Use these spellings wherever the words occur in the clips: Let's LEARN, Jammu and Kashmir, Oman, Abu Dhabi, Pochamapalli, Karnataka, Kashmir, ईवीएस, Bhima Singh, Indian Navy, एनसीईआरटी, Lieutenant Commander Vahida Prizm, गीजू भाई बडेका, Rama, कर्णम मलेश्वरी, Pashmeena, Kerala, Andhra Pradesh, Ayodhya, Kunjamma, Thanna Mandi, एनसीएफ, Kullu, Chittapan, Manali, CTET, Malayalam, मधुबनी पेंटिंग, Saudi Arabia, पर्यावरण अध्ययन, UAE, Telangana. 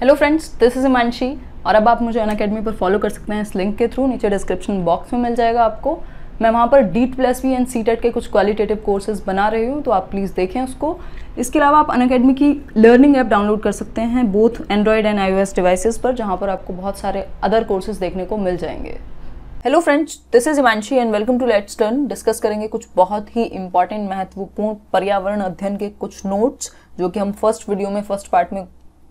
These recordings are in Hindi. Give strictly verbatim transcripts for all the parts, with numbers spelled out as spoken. Hello friends, this is Himanshi और अब आप मुझे अनअकैडमी पर फॉलो कर सकते हैं इस लिंक के थ्रू। नीचे डिस्क्रिप्शन बॉक्स में मिल जाएगा आपको। मैं वहाँ पर डीट प्लस वी एंड सीटेट के कुछ क्वालिटेटिव कोर्सेज बना रही हूँ, तो आप प्लीज़ देखें उसको। इसके अलावा आप अनअकैडमी की लर्निंग ऐप डाउनलोड कर सकते हैं both Android and iOS devices पर, जहाँ पर आपको बहुत सारे अदर कोर्सेज देखने को मिल जाएंगे। Hello friends, this is Himanshi and welcome to let's turn. Discuss करेंगे कुछ बहुत ही इंपॉर्टेंट महत्वपूर्ण पर्यावरण अध्ययन के कुछ नोट्स, जो कि हम फर्स्ट वीडियो में फर्स्ट पार्ट में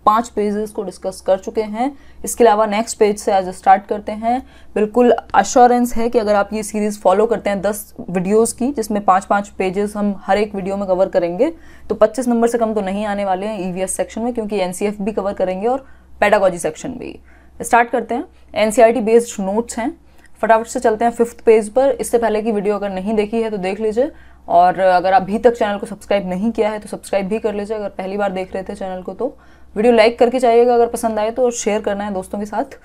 पांच पेजेस को डिस्कस कर चुके हैं। इसके अलावा नेक्स्ट पेज से आज स्टार्ट करते हैं। बिल्कुल अश्योरेंस है कि अगर आप ये सीरीज़ फॉलो करते हैं दस वीडियोस की, जिसमें पांच पांच पेजेस हम हर एक वीडियो में कवर करेंगे, तो पच्चीस नंबर से कम तो नहीं आने वाले हैं ईवीएस सेक्शन में, क्योंकि एनसीएफ भी कवर करेंगे और पेडागॉजी सेक्शन भी। स्टार्ट करते हैं। एनसीईआरटी बेस्ड नोट्स हैं, फटाफट से चलते हैं फिफ्थ पेज पर। इससे पहले की वीडियो अगर नहीं देखी है तो देख लीजिए, और अगर अभी तक चैनल को सब्सक्राइब नहीं किया है तो सब्सक्राइब भी कर लीजिए। अगर पहली बार देख रहे थे चैनल को तो वीडियो लाइक करके जाइएगा अगर पसंद आए तो, और शेयर करना है दोस्तों के साथ।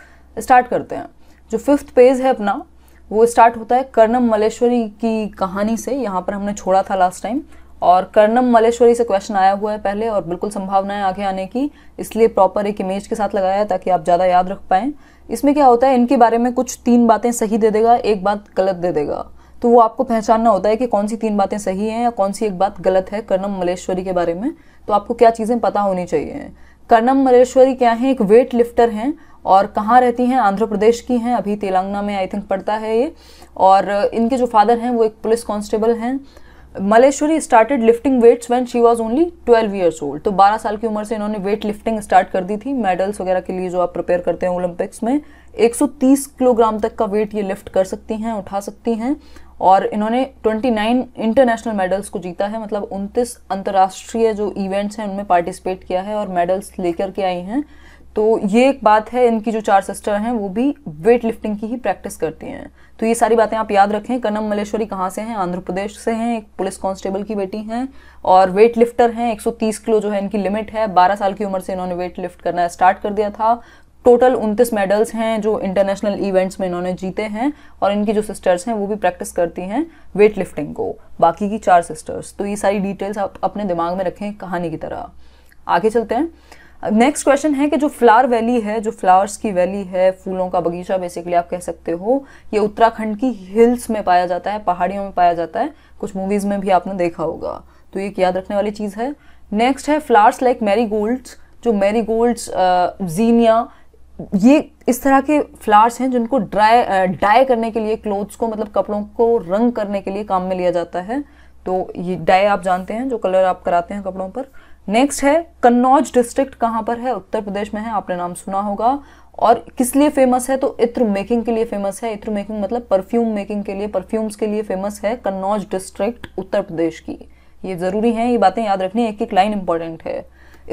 स्टार्ट करते हैं। जो फिफ्थ पेज है अपना, वो स्टार्ट होता है कर्णम मलेश्वरी की कहानी से। यहाँ पर हमने छोड़ा था लास्ट टाइम, और कर्णम मलेश्वरी से क्वेश्चन आया हुआ है पहले, और बिल्कुल संभावना है आगे आने की, इसलिए प्रॉपर एक इमेज के साथ लगाया है ताकि आप ज़्यादा याद रख पाएँ। इसमें क्या होता है, इनके बारे में कुछ तीन बातें सही दे देगा, एक बात गलत दे देगा, तो वो आपको पहचानना होता है कि कौन सी तीन बातें सही हैं या कौन सी एक बात गलत है कर्णम मलेश्वरी के बारे में। तो आपको क्या चीज़ें पता होनी चाहिए। कर्णम मलेश्वरी क्या हैं, एक वेट लिफ्टर हैं, और कहाँ रहती हैं, आंध्र प्रदेश की हैं, अभी तेलंगाना में आई थिंक पढ़ता है ये। और इनके जो फादर हैं वो एक पुलिस कांस्टेबल हैं। Malleswari started lifting weights when she was only twelve years old. तो बारह साल की उम्र से इन्होंने वेट लिफ्टिंग स्टार्ट कर दी थी, मेडल्स वगैरह के लिए जो आप प्रिपेयर करते हैं ओलंपिक्स में। एक सौ तीस किलोग्राम तक का वेट ये लिफ्ट कर सकती हैं, उठा सकती हैं, और इन्होंने उनतीस इंटरनेशनल मेडल्स को जीता है, मतलब उनतीस अंतर्राष्ट्रीय जो इवेंट्स हैं उनमें पार्टिसिपेट किया है और मेडल्स लेकर के आई हैं। तो ये एक बात है। इनकी जो चार सिस्टर हैं वो भी वेट लिफ्टिंग की ही प्रैक्टिस करती हैं। तो ये सारी बातें आप याद रखें। कर्णम मलेश्वरी कहाँ से हैं, आंध्र प्रदेश से हैं, एक पुलिस कांस्टेबल की बेटी हैं और वेट लिफ्टर हैं। एक सौ तीस किलो जो है इनकी लिमिट है, बारह साल की उम्र से इन्होंने वेट लिफ्ट करना स्टार्ट कर दिया था। टोटल उनतीस मेडल्स हैं जो इंटरनेशनल इवेंट्स में इन्होंने जीते हैं, और इनकी जो सिस्टर्स हैं वो भी प्रैक्टिस करती हैं वेट लिफ्टिंग को, बाकी की चार सिस्टर्स। तो ये सारी डिटेल्स आप अपने दिमाग में रखें कहानी की तरह। आगे चलते हैं। नेक्स्ट क्वेश्चन है कि जो फ्लावर वैली है, जो फ्लावर्स की वैली है, फूलों का बगीचा बेसिकली आप कह सकते हो, ये उत्तराखंड की हिल्स में पाया जाता है, पहाड़ियों में पाया जाता है, कुछ मूवीज़ में भी आपने देखा होगा। तो ये एक याद रखने वाली चीज़ है। नेक्स्ट है फ्लावर्स लाइक मैरी गोल्ड्स, जो मैरी गोल्ड्स, जीनिया, ये इस तरह के फ्लावर्स हैं जिनको ड्राई डाई करने के लिए क्लोथ्स को, मतलब कपड़ों को रंग करने के लिए काम में लिया जाता है। तो ये डाई आप जानते हैं जो कलर आप कराते हैं कपड़ों पर। नेक्स्ट है कन्नौज डिस्ट्रिक्ट कहाँ पर है, उत्तर प्रदेश में है, आपने नाम सुना होगा। और किस लिए फेमस है, तो इत्र मेकिंग के लिए फेमस है। इत्र मेकिंग मतलब परफ्यूम मेकिंग के लिए, परफ्यूम्स के लिए फेमस है कन्नौज डिस्ट्रिक्ट उत्तर प्रदेश की। ये ज़रूरी है, ये बातें याद रखनी, एक एक लाइन इंपॉर्टेंट है।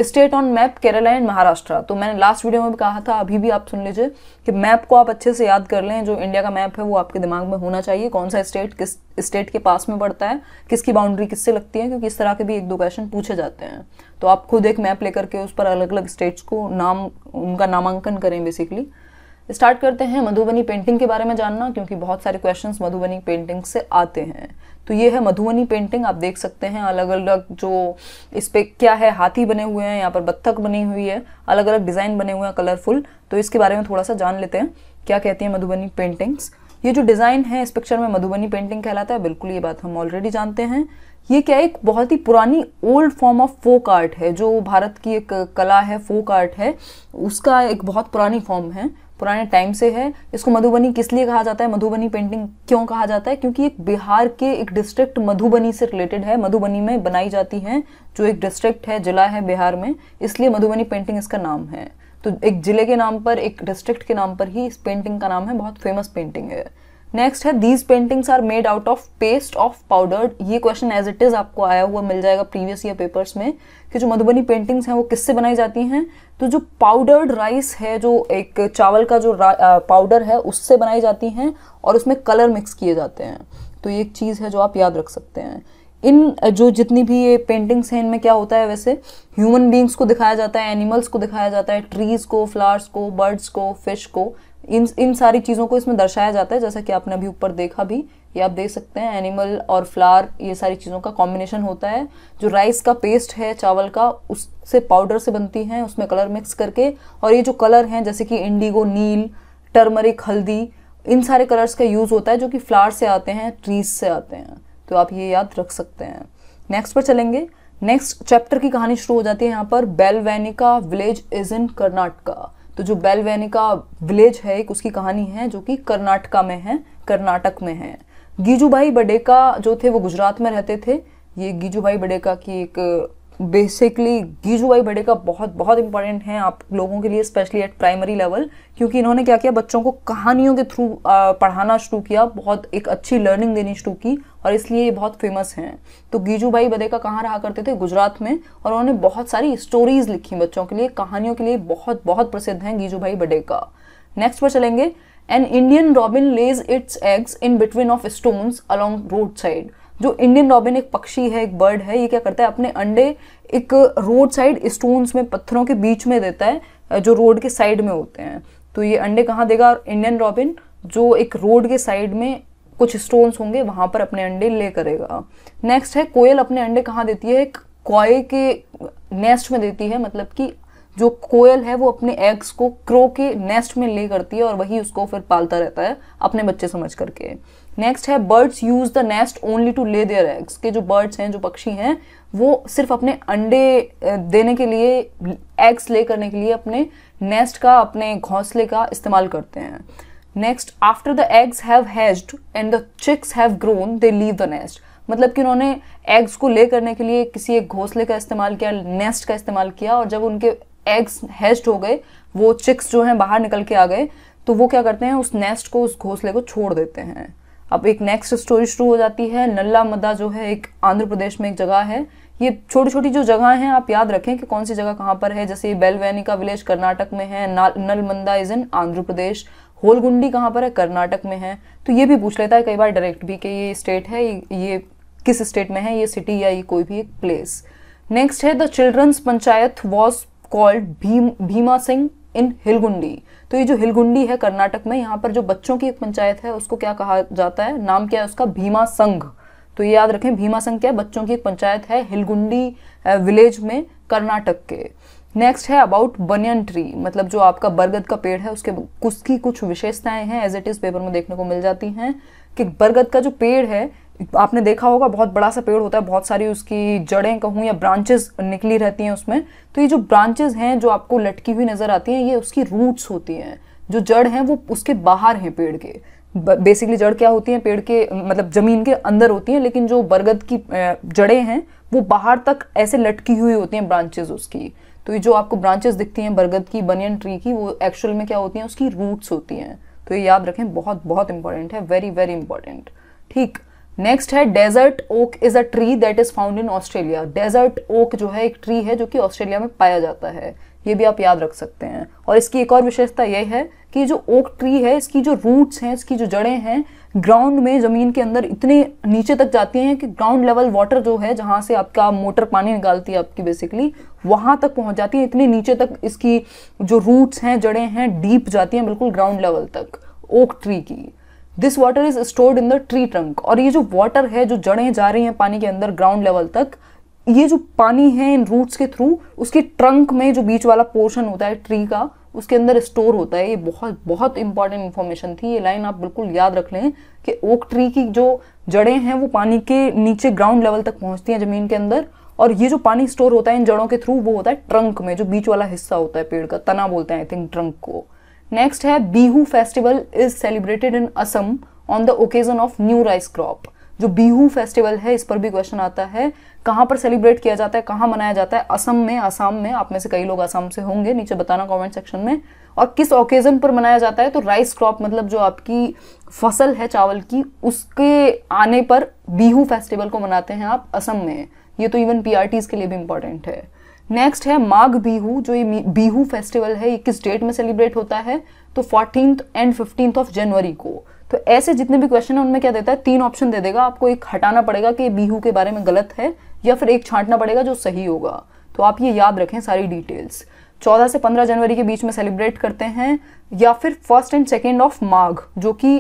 State on map Kerala and Maharashtra, तो मैंने लास्ट वीडियो में भी कहा था, अभी भी आप सुन लीजिए कि मैप को आप अच्छे से याद कर लें। जो इंडिया का मैप है वो आपके दिमाग में होना चाहिए, कौन सा स्टेट किस स्टेट के पास में पड़ता है, किसकी बाउंड्री किससे लगती है, क्योंकि इस तरह के भी एक दो क्वेश्चन पूछे जाते हैं। तो आप खुद एक मैप लेकर के उस पर अलग अलग स्टेट्स को नाम, उनका नामांकन करें बेसिकली। स्टार्ट करते हैं। मधुबनी पेंटिंग के बारे में जानना, क्योंकि बहुत सारे क्वेश्चंस मधुबनी पेंटिंग से आते हैं। तो ये है मधुबनी पेंटिंग, आप देख सकते हैं अलग अलग, जो इस पे क्या है, हाथी बने हुए हैं, यहाँ पर बत्तख बनी हुई है, अलग अलग डिज़ाइन बने हुए हैं कलरफुल। तो इसके बारे में थोड़ा सा जान लेते हैं, क्या कहती हैं मधुबनी पेंटिंग्स। ये जो डिज़ाइन है इस पिक्चर में मधुबनी पेंटिंग कहलाता है, बिल्कुल ये बात हम ऑलरेडी जानते हैं। ये क्या, एक बहुत ही पुरानी old form of folk art है, जो भारत की एक कला है, फोक आर्ट है, उसका एक बहुत पुरानी फॉर्म है, पुराने टाइम से है। इसको मधुबनी किस लिए कहा जाता है, मधुबनी पेंटिंग क्यों कहा जाता है, क्योंकि एक बिहार के एक डिस्ट्रिक्ट मधुबनी से रिलेटेड है, मधुबनी में बनाई जाती है, जो एक डिस्ट्रिक्ट है, जिला है बिहार में, इसलिए मधुबनी पेंटिंग इसका नाम है। तो एक जिले के नाम पर, एक डिस्ट्रिक्ट के नाम पर ही इस पेंटिंग का नाम है, बहुत फेमस पेंटिंग है। नेक्स्ट है, these paintings are made out of paste of powdered. ये क्वेश्चन एज इट इज़ आपको आया हुआ मिल जाएगा प्रीवियस ईयर पेपर्स में, कि जो मधुबनी पेंटिंग्स हैं वो किससे बनाई जाती हैं। तो जो पाउडर्ड राइस है, जो एक चावल का जो पाउडर है, उससे बनाई जाती हैं और उसमें कलर मिक्स किए जाते हैं। तो ये एक चीज़ है जो आप याद रख सकते हैं। इन जो जितनी भी ये पेंटिंग्स हैं इनमें क्या होता है, वैसे ह्यूमन बींग्स को दिखाया जाता है, एनिमल्स को दिखाया जाता है, ट्रीज़ को, फ्लावर्स को, बर्ड्स को, फिश को, इन इन सारी चीज़ों को इसमें दर्शाया जाता है, जैसा कि आपने अभी ऊपर देखा भी, ये आप देख सकते हैं एनिमल और फ्लावर ये सारी चीज़ों का कॉम्बिनेशन होता है। जो राइस का पेस्ट है चावल का उससे पाउडर से बनती हैं, उसमें कलर मिक्स करके, और ये जो कलर हैं जैसे कि इंडिगो, नील, टर्मरिक, हल्दी, इन सारे कलर्स का यूज़ होता है जो कि फ्लावर से आते हैं, ट्रीज से आते हैं। तो आप ये याद रख सकते हैं। नेक्स्ट पर चलेंगे। नेक्स्ट चैप्टर की कहानी शुरू हो जाती है यहाँ पर। बेलवेनिका विलेज इज इन कर्नाटका। तो जो बेलवेनिका विलेज है एक उसकी कहानी है जो कि कर्नाटका में है, कर्नाटक में है। गीजू भाई बडेका जो थे वो गुजरात में रहते थे। ये गीजू भाई बडेका की एक बेसिकली गीजू भाई बडेका बहुत बहुत इंपॉर्टेंट हैं आप लोगों के लिए, स्पेशली एट प्राइमरी लेवल, क्योंकि इन्होंने क्या किया बच्चों को कहानियों के थ्रू पढ़ाना शुरू किया, बहुत एक अच्छी लर्निंग देनी शुरू की और इसलिए ये बहुत फेमस हैं। तो गीजू भाई बडेका कहाँ रहा करते थे? गुजरात में। और उन्होंने बहुत सारी स्टोरीज लिखी बच्चों के लिए, कहानियों के लिए बहुत बहुत प्रसिद्ध हैं गीजू भाई बडेका। नेक्स्ट पर चलेंगे। An Indian robin lays its eggs in between of stones along road side. जो इंडियन रॉबिन एक पक्षी है, एक बर्ड है, ये क्या करता है अपने अंडे एक रोड साइड स्टोन्स में, पत्थरों के बीच में देता है जो रोड के साइड में होते हैं। तो ये अंडे कहाँ देगा? इंडियन रॉबिन जो एक रोड के साइड में कुछ स्टोन्स होंगे वहाँ पर अपने अंडे ले करेगा। नेक्स्ट है कोयल अपने अंडे कहाँ देती है? एक कॉय के नेस्ट में देती है, मतलब कि जो कोयल है वो अपने एग्स को क्रो के नेस्ट में ले करती है और वही उसको फिर पालता रहता है अपने बच्चे समझ करके। नेक्स्ट है birds use the nest only to lay their eggs. के जो बर्ड्स हैं, जो पक्षी हैं, वो सिर्फ अपने अंडे देने के लिए, एग्स ले करने के लिए अपने नेस्ट का, अपने घोंसले का इस्तेमाल करते हैं। Next, after the eggs have hatched and the chicks have grown they leave the nest. मतलब कि उन्होंने एग्स को ले करने के लिए किसी एक घोंसले का इस्तेमाल किया, नेस्ट का इस्तेमाल किया, और जब उनके एग्स हैज्ड हो गए, वो चिक्स जो हैं बाहर निकल के आ गए, तो वो क्या करते हैं उस नेस्ट को, उस घोंसले को छोड़ देते हैं। अब एक नेक्स्ट स्टोरी शुरू हो जाती है। नल्ला मदा जो है एक आंध्र प्रदेश में एक जगह है। ये छोटी छोटी जो जगह हैं आप याद रखें कि कौन सी जगह कहाँ पर है। जैसे बेलवेनिका विलेज कर्नाटक में है, नलमंदा इज इन आंध्र प्रदेश, होलगुंडी कहाँ पर है? कर्नाटक में है। तो ये भी पूछ लेता है कई बार डायरेक्ट भी कि ये स्टेट है, ये किस स्टेट में है, ये सिटी या ये कोई भी एक प्लेस। नेक्स्ट है the children's panchayat was called Bhim Bhima Singh in Hilgundi. तो ये जो हिलगुंडी है कर्नाटक में, यहाँ पर जो बच्चों की एक पंचायत है उसको क्या कहा जाता है, नाम क्या है उसका? भीमा संघ। तो ये याद रखें, भीमा संघ क्या है? बच्चों की एक पंचायत है हिलगुंडी विलेज में कर्नाटक के। नेक्स्ट है अबाउट बनियन ट्री, मतलब जो आपका बरगद का पेड़ है उसके उसकी कुछ विशेषताएं हैं, एज इट इज पेपर में देखने को मिल जाती हैं कि बरगद का जो पेड़ है आपने देखा होगा बहुत बड़ा सा पेड़ होता है, बहुत सारी उसकी जड़ें कहूँ या ब्रांचेस निकली रहती हैं उसमें। तो ये जो ब्रांचेस हैं जो आपको लटकी हुई नज़र आती हैं, ये उसकी रूट्स होती हैं, जो जड़ हैं वो उसके बाहर हैं पेड़ के। बेसिकली जड़ क्या होती हैं पेड़ के, मतलब ज़मीन के अंदर होती हैं, लेकिन जो बरगद की जड़ें हैं वो बाहर तक ऐसे लटकी हुई होती हैं ब्रांचेस उसकी। तो ये जो आपको ब्रांचेस दिखती हैं बरगद की, बनियन ट्री की, वो एक्चुअल में क्या होती हैं? उसकी रूट्स होती हैं। तो ये याद रखें, बहुत बहुत इंपॉर्टेंट है, वेरी वेरी इंपॉर्टेंट। ठीक। नेक्स्ट है desert oak is a tree that is found in Australia. Desert oak जो है एक ट्री है जो कि ऑस्ट्रेलिया में पाया जाता है, ये भी आप याद रख सकते हैं। और इसकी एक और विशेषता यह है कि जो ओक ट्री है इसकी जो रूट्स हैं, इसकी जो जड़ें हैं ग्राउंड में, ज़मीन के अंदर इतने नीचे तक जाती हैं कि ग्राउंड लेवल वाटर जो है, जहाँ से आपका मोटर पानी निकालती है आपकी, बेसिकली वहाँ तक पहुँच जाती है। इतने नीचे तक इसकी जो रूट्स हैं, जड़ें हैं, डीप जाती हैं बिल्कुल ग्राउंड लेवल तक ओक ट्री की। This water is stored in the tree trunk. और ये जो वाटर है, जो जड़ें जा रही हैं पानी के अंदर ग्राउंड लेवल तक, ये जो पानी है इन रूट्स के थ्रू उसके ट्रंक में जो बीच वाला पोर्शन होता है ट्री का, उसके अंदर स्टोर होता है। ये बहुत बहुत इंपॉर्टेंट इन्फॉर्मेशन थी, ये लाइन आप बिल्कुल याद रख लें कि ओक ट्री की जो जड़ें हैं वो पानी के नीचे ग्राउंड लेवल तक पहुँचती हैं ज़मीन के अंदर, और ये जो पानी स्टोर होता है इन जड़ों के थ्रू वो होता है ट्रंक में, जो बीच वाला हिस्सा होता है पेड़ का, तना बोलते हैं आई थिंक ट्रंक को। नेक्स्ट है Bihu festival is celebrated in Assam on the occasion of new rice crop. जो बिहू फेस्टिवल है इस पर भी क्वेश्चन आता है, कहाँ पर सेलिब्रेट किया जाता है, कहाँ मनाया जाता है? असम में। आसाम में, आप में से कई लोग आसाम से होंगे, नीचे बताना कमेंट सेक्शन में। और किस ओकेजन पर मनाया जाता है? तो राइस क्रॉप, मतलब जो आपकी फसल है चावल की, उसके आने पर बिहू फेस्टिवल को मनाते हैं आप असम में। ये तो इवन पी आर टीज के लिए भी इम्पोर्टेंट है। नेक्स्ट है माघ बिहू। जो ये बिहू फेस्टिवल है ये किस डेट में सेलिब्रेट होता है? तो fourteenth and fifteenth of January को। तो ऐसे जितने भी क्वेश्चन है उनमें क्या देता है, तीन ऑप्शन दे देगा आपको, एक हटाना पड़ेगा कि बिहू के बारे में गलत है, या फिर एक छांटना पड़ेगा जो सही होगा। तो आप ये याद रखें सारी डिटेल्स। चौदह से पंद्रह जनवरी के बीच में सेलिब्रेट करते हैं, या फिर first and second of Magh, जो कि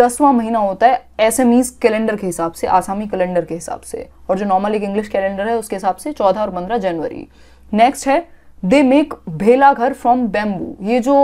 दसवां महीना होता है एसएमईज कैलेंडर के हिसाब से, आसामी कैलेंडर के हिसाब से, और जो नॉर्मल एक इंग्लिश कैलेंडर है उसके हिसाब से चौदह और पंद्रह जनवरी। नेक्स्ट है दे मेक भेला घर फ्रॉम बेम्बू। ये जो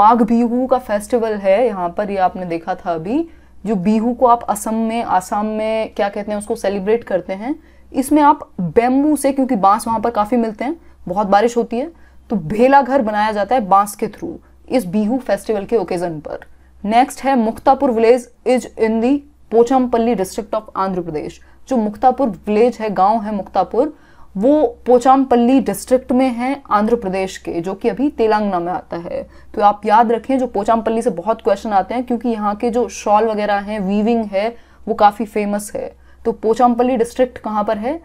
माघ बिहू का फेस्टिवल है यहाँ पर, ये आपने देखा था अभी, जो बिहू को आप असम में, आसाम में क्या कहते हैं उसको, सेलिब्रेट करते हैं, इसमें आप बेम्बू से, क्योंकि बांस वहाँ पर काफ़ी मिलते हैं, बहुत बारिश होती है, तो भेला घर बनाया जाता है बांस के थ्रू इस बिहू फेस्टिवल के ओकेजन पर। नेक्स्ट है Muktapur village is in the Pochampalli district of Andhra Pradesh. जो मुक्तापुर विलेज है, गांव है मुक्तापुर, वो पोचामपल्ली डिस्ट्रिक्ट में है आंध्र प्रदेश के, जो कि अभी तेलंगाना में आता है। तो आप याद रखें, जो पोचामपल्ली से बहुत क्वेश्चन आते हैं, क्योंकि यहाँ के जो शॉल वगैरह हैं, वीविंग है, वो काफ़ी फेमस है। तो पोचामपल्ली डिस्ट्रिक्ट कहाँ पर है?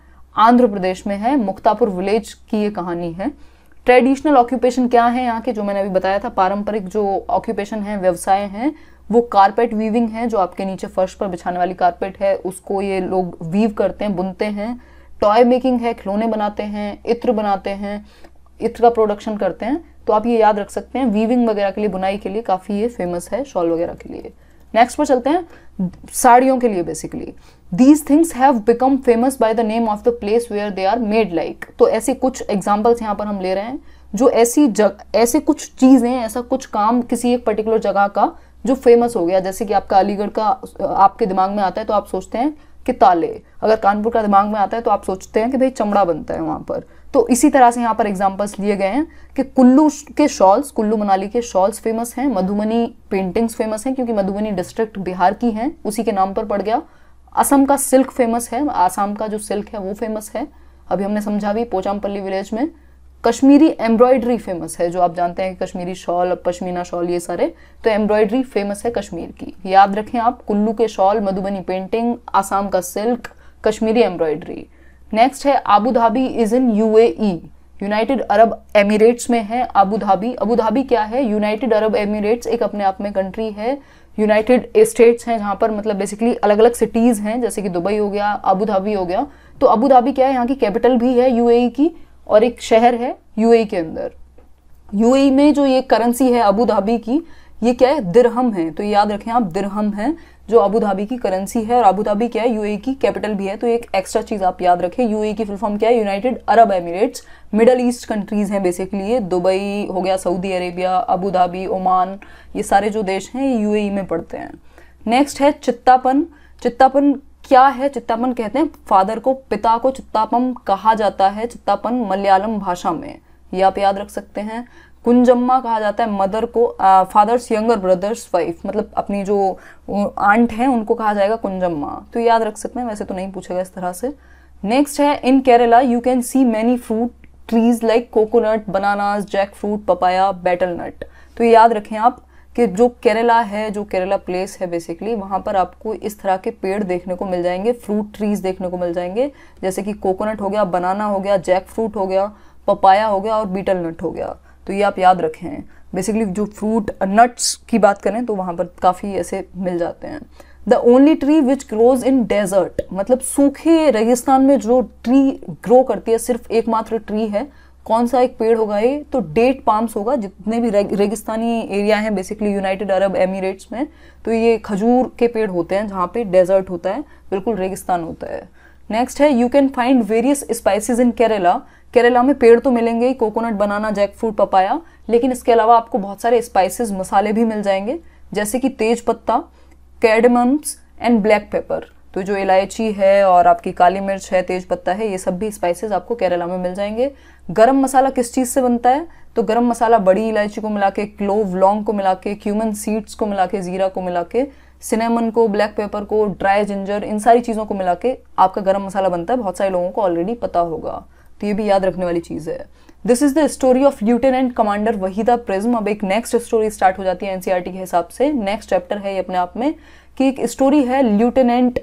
आंध्र प्रदेश में है। मुक्तापुर विलेज की ये कहानी है। ट्रेडिशनल ऑक्यूपेशन क्या है यहाँ के? जो मैंने अभी बताया था, पारंपरिक जो ऑक्यूपेशन है, व्यवसाय हैं, वो कारपेट वीविंग है, जो आपके नीचे फर्श पर बिछाने वाली कारपेट है, उसको ये लोग वीव करते हैं, बुनते हैं। टॉय मेकिंग है, खिलौने बनाते हैं, इत्र बनाते हैं, इत्र का प्रोडक्शन करते हैं। तो आप ये याद रख सकते हैं, वीविंग वगैरह के लिए, बुनाई के लिए काफ़ी ये फेमस है, शॉल वगैरह के लिए। नेक्स्ट पर चलते हैं, साड़ियों के लिए basically. These things have become famous by the name of the place where they are made like. तो ऐसे कुछ एग्जाम्पल्स यहाँ पर हम ले रहे हैं, जो ऐसी जग ऐसे कुछ चीज़ें, ऐसा कुछ काम किसी एक पर्टिकुलर जगह का जो फेमस हो गया। जैसे कि आपका अलीगढ़ का आपके दिमाग में आता है तो आप सोचते हैं कि ताले, अगर कानपुर का दिमाग में आता है तो आप सोचते हैं कि भाई चमड़ा बनता है वहाँ पर। तो इसी तरह से यहाँ पर एग्जाम्पल्स लिए गए हैं कि कुल्लू के शॉल्स, कुल्लू मनाली के शॉल्स फेमस हैं, मधुबनी पेंटिंग्स फेमस हैं, क्योंकि मधुबनी डिस्ट्रिक्ट बिहार की हैं, उसी के नाम पर पड़ गया। असम का सिल्क फेमस है, आसाम का जो सिल्क है वो फेमस है, अभी हमने समझा भी पोचामपल्ली विलेज में। कश्मीरी एम्ब्रॉयडरी फेमस है, जो आप जानते हैं कि कश्मीरी शॉल, पश्मीना शॉल, ये सारे, तो एम्ब्रॉयडरी फेमस है कश्मीर की। याद रखें आप, कुल्लू के शॉल, मधुबनी पेंटिंग, आसाम का सिल्क, कश्मीरी एम्ब्रॉयडरी। नेक्स्ट है Abu Dhabi is in UAE, United Arab Emirates में है अबू धाबी। अबू धाबी क्या है? यूनाइटेड अरब एमिरेट्स एक अपने आप में कंट्री है, यूनाइटेड स्टेट्स हैं जहाँ पर, मतलब बेसिकली अलग अलग सिटीज़ हैं, जैसे कि दुबई हो गया, अबू धाबी हो गया। तो अबू धाबी क्या है? यहाँ की कैपिटल भी है यूएई की, और एक शहर है यूएई के अंदर। यूएई में जो ये करेंसी है अबू धाबी की, ये क्या है? दिरहम है। तो याद रखें आप, दिरहम है जो अबू धाबी की करेंसी है, और अबू धाबी क्या है? यूएई की कैपिटल भी है। तो एक एक्स्ट्रा चीज़ आप याद रखें, यूएई की फुल फॉर्म क्या है? United Arab Emirates. Middle East countries हैं बेसिकली ये, दुबई हो गया, Saudi Arabia, Abu Dhabi, Oman, ये सारे जो देश हैं ये यूएई में पड़ते हैं। नेक्स्ट है चित्तापन। चित्तापन क्या है? चित्तापन कहते हैं फादर को, पिता को चित्तापम कहा जाता है, चित्तापन मलयालम भाषा में, ये आप याद रख सकते हैं। कुंजम्मा कहा जाता है मदर को, फादर्स यंगर ब्रदर्स वाइफ, मतलब अपनी जो आंट हैं उनको कहा जाएगा कुंजम्मा। तो याद रख सकते हैं, वैसे तो नहीं पूछेगा इस तरह से। नेक्स्ट है in Kerala you can see many fruit trees like coconut, bananas, jackfruit, papaya, betel nut. तो याद रखें आप कि जो केरला है, जो केरला प्लेस है बेसिकली, वहाँ पर आपको इस तरह के पेड़ देखने को मिल जाएंगे, फ्रूट ट्रीज देखने को मिल जाएंगे, जैसे कि कोकोनट हो गया, बनाना हो गया, जैक फ्रूट हो गया, पपाया हो गया, और बीटल नट हो गया। तो ये आप याद रखें, बेसिकली जो फ्रूट नट्स की बात करें तो वहाँ पर काफ़ी ऐसे मिल जाते हैं। The only tree which grows in desert, मतलब सूखे रेगिस्तान में जो ट्री ग्रो करती है, सिर्फ एकमात्र ट्री है। कौन सा एक पेड़ होगा ये? तो डेट पाम्स होगा, जितने भी रेग, रेगिस्तानी एरिया हैं बेसिकली यूनाइटेड अरब एमिरेट्स में, तो ये खजूर के पेड़ होते हैं, जहाँ पे डेजर्ट होता है, बिल्कुल रेगिस्तान होता है। नेक्स्ट है you can find various spices in Kerala. Kerala में पेड़ तो मिलेंगे ही, coconut, banana, jackfruit, papaya, लेकिन इसके अलावा आपको बहुत सारे स्पाइसेस, मसाले भी मिल जाएंगे, जैसे कि तेज पत्ता, कैडमम्स एंड ब्लैक पेपर। तो जो इलायची है और आपकी काली मिर्च है, तेज पत्ता है, ये सब भी स्पाइसेस आपको केरला में मिल जाएंगे। गरम मसाला किस चीज़ से बनता है? तो गरम मसाला बड़ी इलायची को मिला के, क्लोव, लौंग को मिला के, क्यूमन सीड्स को मिला के, जीरा को मिला के, सिनेमन को, ब्लैक पेपर को, ड्राई जिंजर, इन सारी चीज़ों को मिला के आपका गरम मसाला बनता है। बहुत सारे लोगों को ऑलरेडी पता होगा, तो ये भी याद रखने वाली चीज़ है। This is the story of lieutenant commander Waheeda Prism. अब एक नेक्स्ट स्टोरी स्टार्ट हो जाती है एनसीईआरटी के हिसाब से, नेक्स्ट चैप्टर है ये अपने आप में, कि एक स्टोरी है लेफ्टिनेंट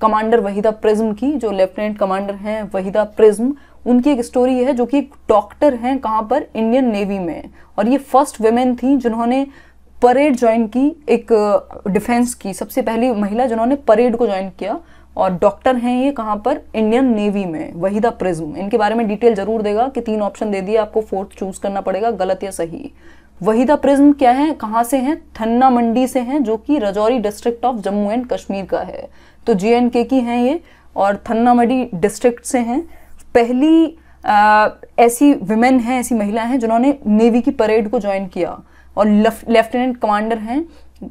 कमांडर वहीदा प्रिज्म की। जो लेफ्टिनेंट कमांडर हैं वहीदा प्रिज्म, उनकी एक स्टोरी है, जो कि एक डॉक्टर हैं कहाँ पर? इंडियन नेवी में, और ये फर्स्ट वेमेन थी जिन्होंने परेड ज्वाइन की, एक डिफेंस की सबसे पहली महिला जिन्होंने परेड को ज्वाइन किया, और डॉक्टर हैं ये कहाँ पर? इंडियन नेवी में, वहीदा प्रिज्म। इनके बारे में डिटेल जरूर देगा कि तीन ऑप्शन दे दिए, आपको फोर्थ चूज करना पड़ेगा, गलत या सही। वहीदा प्रिज्म क्या है, कहाँ से हैं? थन्ना मंडी से हैं, जो कि Rajouri district of Jammu and Kashmir का है। तो जे एंड के की हैं ये और थन्ना मंडी डिस्ट्रिक्ट से हैं। पहली आ, ऐसी विमेन हैं, ऐसी महिला हैं जिन्होंने नेवी की परेड को ज्वाइन किया और लेफ्टिनेंट कमांडर हैं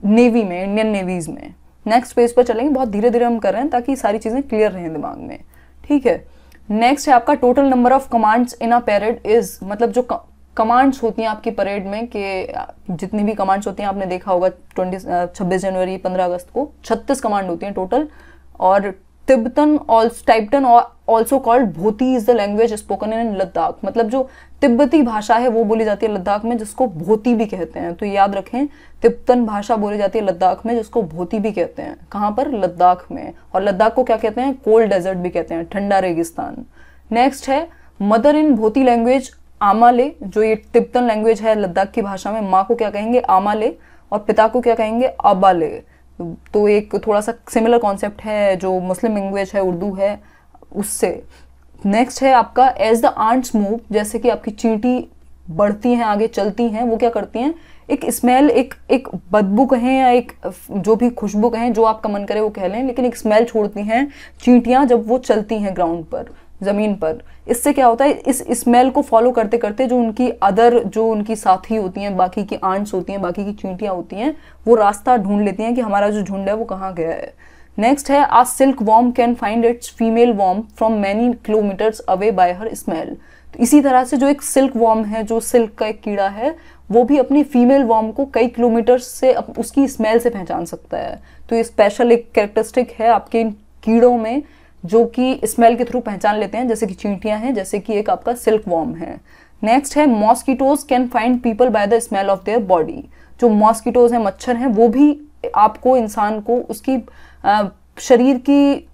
नेवी में, इंडियन नेवीज़ में। नेक्स्ट पेज पर चलेंगे, बहुत धीरे धीरे हम कर रहे हैं ताकि सारी चीज़ें क्लियर रहें दिमाग में, ठीक है। नेक्स्ट है आपका total number of commands in a parade is, मतलब जो कमांड्स होती हैं आपकी परेड में, कि जितनी भी कमांड्स होती हैं आपने देखा होगा छब्बीस जनवरी पंद्रह अगस्त को छत्तीस कमांड होती हैं टोटल। और तिब्बतन और Tibetan also called Bhoti is the language spoken in Ladakh, मतलब जो तिब्बती भाषा है वो बोली जाती है लद्दाख में, जिसको भोती भी कहते हैं। तो याद रखें, तिब्बतन भाषा बोली जाती है लद्दाख में, जिसको भोती भी कहते हैं। कहाँ पर? लद्दाख में। और लद्दाख को क्या कहते हैं? कोल्ड डेजर्ट भी कहते हैं, ठंडा रेगिस्तान। नेक्स्ट है मदर इन भोती लैंग्वेज आमाले, जो ये तिब्बतन लैंग्वेज है लद्दाख की भाषा में, माँ को क्या कहेंगे? आमाले। और पिता को क्या कहेंगे? आबाले। तो एक थोड़ा सा सिमिलर कॉन्सेप्ट है जो मुस्लिम लैंग्वेज है, उर्दू है, उससे। नेक्स्ट है आपका एज द आंट्स मूव, जैसे कि आपकी चींटी बढ़ती हैं, आगे चलती हैं, वो क्या करती हैं? एक स्मेल, एक एक बदबू कहें या एक जो भी खुशबू कहें, जो आपका मन करे वो कह लें, लेकिन एक स्मेल छोड़ती हैं चींटियाँ जब वो चलती हैं ग्राउंड पर, ज़मीन पर। इससे क्या होता है, इस स्मेल को फॉलो करते करते जो उनकी अदर, जो उनकी साथी होती हैं, बाकी की आंट्स होती हैं, बाकी की चींटियाँ होती हैं, वो रास्ता ढूंढ लेती हैं कि हमारा जो झुंड है वो कहाँ गया है। नेक्स्ट है a silk worm can find its female worm from many kilometres away by her smell. तो इसी तरह से जो एक सिल्क वॉर्म है, जो सिल्क का एक कीड़ा है, वो भी अपनी फीमेल वॉर्म को कई किलोमीटर्स से उसकी स्मेल से पहचान सकता है। तो ये स्पेशल एक कैरेक्टरिस्टिक है आपके इन कीड़ों में, जो कि स्मेल के थ्रू पहचान लेते हैं, जैसे कि चींटियां हैं, जैसे कि एक आपका सिल्क वॉर्म है। नेक्स्ट है mosquitoes can find people by the smell of their body. जो मॉस्किटोज हैं, मच्छर हैं, वो भी आपको, इंसान को उसकी आ, शरीर की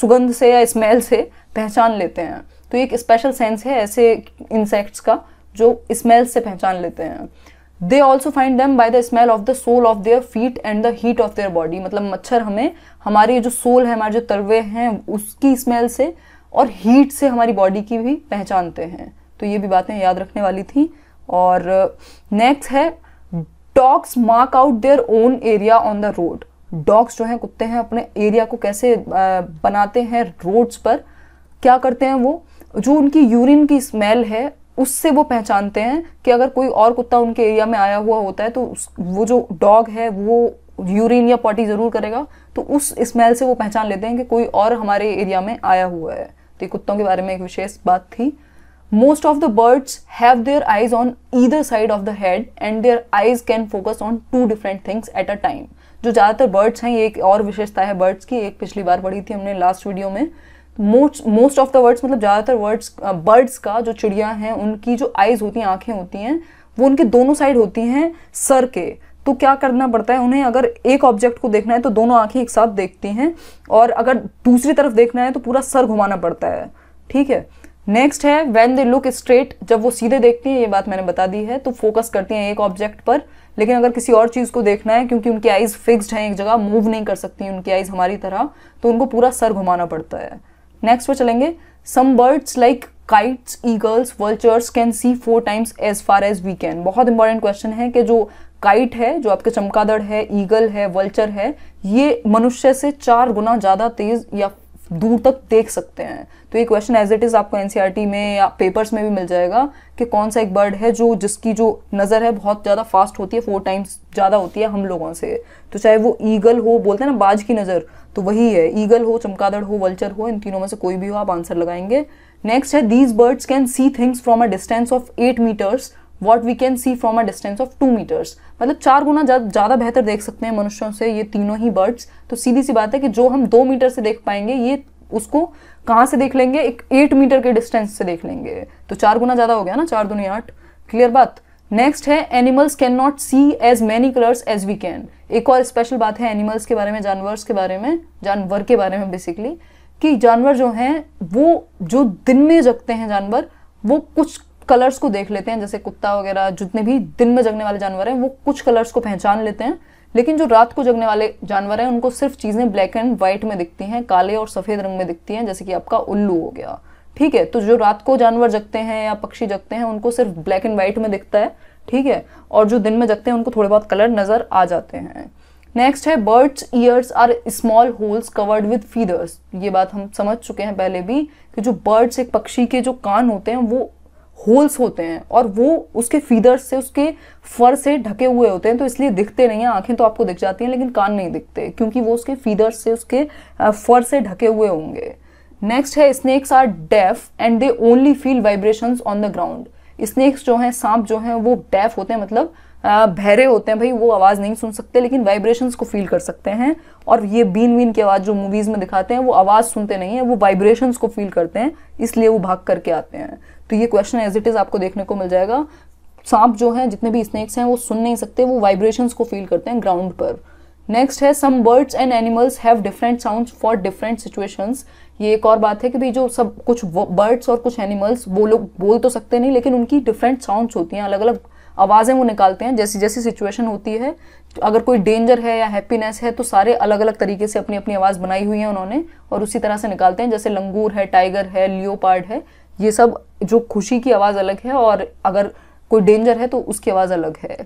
सुगंध से या स्मेल से पहचान लेते हैं। तो एक स्पेशल सेंस है ऐसे इंसेक्ट्स का, जो स्मेल से पहचान लेते हैं। They also find them by the smell of the sole of their feet and the heat of their body. मतलब मच्छर हमें हमारे जो सोल है, हमारे जो तलवे हैं, उसकी स्मेल से और हीट से हमारी बॉडी की भी पहचानते हैं। तो ये भी बातें याद रखने वाली थी। और नेक्स्ट है dogs mark out their own area on the road. Dogs जो हैं, कुत्ते हैं, अपने एरिया को कैसे बनाते हैं रोड्स पर, क्या करते हैं वो? जो उनकी यूरिन की स्मेल है उससे वो पहचानते हैं कि अगर कोई और कुत्ता उनके एरिया में आया हुआ होता है तो उस, वो जो डॉग है वो यूरिन या पॉटी ज़रूर करेगा, तो उस स्मेल से वो पहचान लेते हैं कि कोई और हमारे एरिया में आया हुआ है। तो ये कुत्तों के बारे में एक विशेष बात थी। Most of the birds have their eyes on either side of the head and their eyes can focus on two different things at a time. जो ज़्यादातर बर्ड्स हैं, ये एक और विशेषता है बर्ड्स की, एक पिछली बार पढ़ी थी हमने लास्ट वीडियो में। Most most of the words, मतलब ज़्यादातर वर्ड्स बर्ड्स का, जो चिड़िया हैं, उनकी जो आइज़ होती हैं, आँखें होती हैं, वो उनके दोनों साइड होती हैं सर के। तो क्या करना पड़ता है उन्हें? अगर एक ऑब्जेक्ट को देखना है तो दोनों आँखें एक साथ देखती हैं, और अगर दूसरी तरफ देखना है तो पूरा सर घुमाना पड़ता है, ठीक है। नेक्स्ट है व्हेन दे लुक स्ट्रेट, जब वो सीधे देखती हैं, ये बात मैंने बता दी है, तो फोकस करती हैं एक ऑब्जेक्ट पर। लेकिन अगर किसी और चीज़ को देखना है, क्योंकि उनकी आइज़ फिक्स्ड हैं एक जगह, मूव नहीं कर सकती उनकी आइज़ हमारी तरह, तो उनको पूरा सर घुमाना पड़ता है। नेक्स्ट पर चलेंगे, some birds like kites, eagles, vultures can see four times as far as we can. बहुत इंपॉर्टेंट क्वेश्चन है कि जो काइट है, जो आपके चमगादड़ है, ईगल है, वर्चर है, ये मनुष्य से चार गुना ज़्यादा तेज़ या दूर तक देख सकते हैं। तो ये क्वेश्चन एज इट इज़ आपको एनसीईआरटी में या पेपर्स में भी मिल जाएगा कि कौन सा एक बर्ड है जो, जिसकी जो नज़र है बहुत ज़्यादा फास्ट होती है, फोर टाइम्स ज़्यादा होती है हम लोगों से। तो चाहे वो ईगल हो, बोलते हैं ना बाज की नज़र, तो वही है, ईगल हो, चमगादड़ हो, वल्चर हो, इन तीनों में से कोई भी हो, आप आंसर लगाएंगे। नेक्स्ट है these birds can see things from a distance of eight metres what we can see from a distance of two metres. मतलब चार गुना ज़्यादा बेहतर देख सकते हैं मनुष्यों से ये तीनों ही बर्ड्स। तो सीधी सी बात है कि जो हम दो मीटर से देख पाएंगे, ये उसको कहाँ से देख लेंगे? एक एट मीटर के डिस्टेंस से देख लेंगे। तो चार गुना ज़्यादा हो गया ना, चार दुनिया आठ, क्लियर बात। नेक्स्ट है animals can not see as many colours as we can. एक और स्पेशल बात है एनिमल्स के बारे में, जानवर्स के बारे में, जानवर के बारे में बेसिकली, कि जानवर जो हैं वो, जो दिन में जगते हैं जानवर, वो कुछ कलर्स को देख लेते हैं, जैसे कुत्ता वगैरह, जितने भी दिन में जगने वाले जानवर हैं वो कुछ कलर्स को पहचान लेते हैं। लेकिन जो रात को जगने वाले जानवर हैं उनको सिर्फ चीज़ें ब्लैक एंड वाइट में दिखती हैं, काले और सफ़ेद रंग में दिखती हैं, जैसे कि आपका उल्लू हो गया, ठीक है। तो जो रात को जानवर जगते हैं या पक्षी जगते हैं उनको सिर्फ ब्लैक एंड वाइट में दिखता है, ठीक है, और जो दिन में जगते हैं उनको थोड़े बहुत कलर नज़र आ जाते हैं। नेक्स्ट है birds ears are small holes covered with feathers. ये बात हम समझ चुके हैं पहले भी कि जो बर्ड्स, एक पक्षी के जो कान होते हैं वो होल्स होते हैं और वो उसके फीदर्स से, उसके फर से ढके हुए होते हैं, तो इसलिए दिखते नहीं हैं। आंखें तो आपको दिख जाती हैं लेकिन कान नहीं दिखते क्योंकि वो उसके फीदर्स से, उसके फर से ढके हुए होंगे। नेक्स्ट है snakes are deaf and they only feel vibrations on the ground. Snakes जो हैं, सांप जो हैं, वो डेफ होते हैं, मतलब बहरे होते हैं भाई, वो आवाज़ नहीं सुन सकते लेकिन वाइब्रेशंस को फील कर सकते हैं। और ये बीन बीन की आवाज़ जो मूवीज़ में दिखाते हैं वो आवाज़ सुनते नहीं है, वो वाइब्रेशंस को फील करते हैं, इसलिए वो भाग करके आते हैं। तो ये क्वेश्चन एज इट इज़ आपको देखने को मिल जाएगा। सांप जो हैं, जितने भी स्नेक्स हैं, वो सुन नहीं सकते, वो वाइब्रेशंस को फील करते हैं ग्राउंड पर। नेक्स्ट है some birds and animals have different sounds for different situations. ये एक और बात है कि भाई जो सब कुछ बर्ड्स और कुछ एनिमल्स, वो लोग बोल तो सकते नहीं लेकिन उनकी डिफरेंट साउंड्स होती हैं, अलग अलग आवाज़ें वो निकालते हैं जैसी जैसी सिचुएशन होती है। तो अगर कोई डेंजर है या हैप्पीनेस है तो सारे अलग अलग तरीके से अपनी अपनी आवाज़ बनाई हुई है उन्होंने और उसी तरह से निकालते हैं। जैसे लंगूर है, टाइगर है, लियोपार्ड है, ये सब जो खुशी की आवाज़ अलग है और अगर कोई डेंजर है तो उसकी आवाज़ अलग है।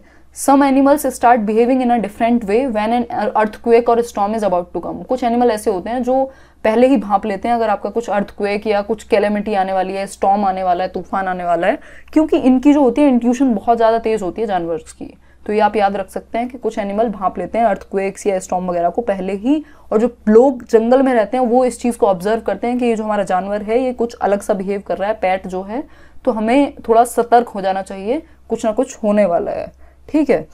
Some animals start behaving in a different way when an earthquake और storm is about to come. कुछ एनिमल ऐसे होते हैं जो पहले ही भांप लेते हैं अगर आपका कुछ अर्थक्वेक या कुछ कैलेमिटी आने वाली है, स्टॉर्म आने वाला है, तूफान आने वाला है, क्योंकि इनकी जो होती है इंट्यूशन बहुत ज़्यादा तेज़ होती है जानवर्स की। तो ये आप याद रख सकते हैं कि कुछ एनिमल भांप लेते हैं अर्थक्वेक्स या स्टॉर्म वगैरह को पहले ही, और जो लोग जंगल में रहते हैं वो इस चीज़ को ऑब्जर्व करते हैं कि ये जो हमारा जानवर है ये कुछ अलग सा बिहेव कर रहा है, पेट जो है, तो हमें थोड़ा सतर्क हो जाना चाहिए, कुछ ना कुछ होने वाला है। ठीक है,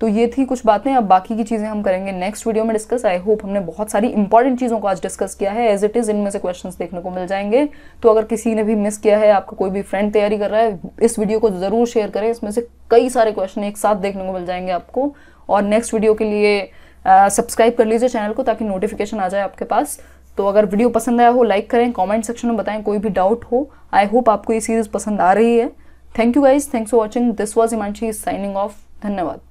तो ये थी कुछ बातें। अब बाकी की चीज़ें हम करेंगे नेक्स्ट वीडियो में डिस्कस। आई होप हमने बहुत सारी इंपॉर्टेंट चीज़ों को आज डिस्कस किया है। एज इट इज़ इनमें से क्वेश्चंस देखने को मिल जाएंगे, तो अगर किसी ने भी मिस किया है, आपका कोई भी फ्रेंड तैयारी कर रहा है, इस वीडियो को ज़रूर शेयर करें। इसमें से कई सारे क्वेश्चन एक साथ देखने को मिल जाएंगे आपको। और नेक्स्ट वीडियो के लिए सब्सक्राइब कर लीजिए चैनल को ताकि नोटिफिकेशन आ जाए आपके पास। तो अगर वीडियो पसंद आया हो लाइक करें, कमेंट सेक्शन में बताएं कोई भी डाउट हो। आई होप आपको ये सीरीज़ पसंद आ रही है। Thank you guys, thanks for watching. This was Himanshi signing off. धन्यवाद।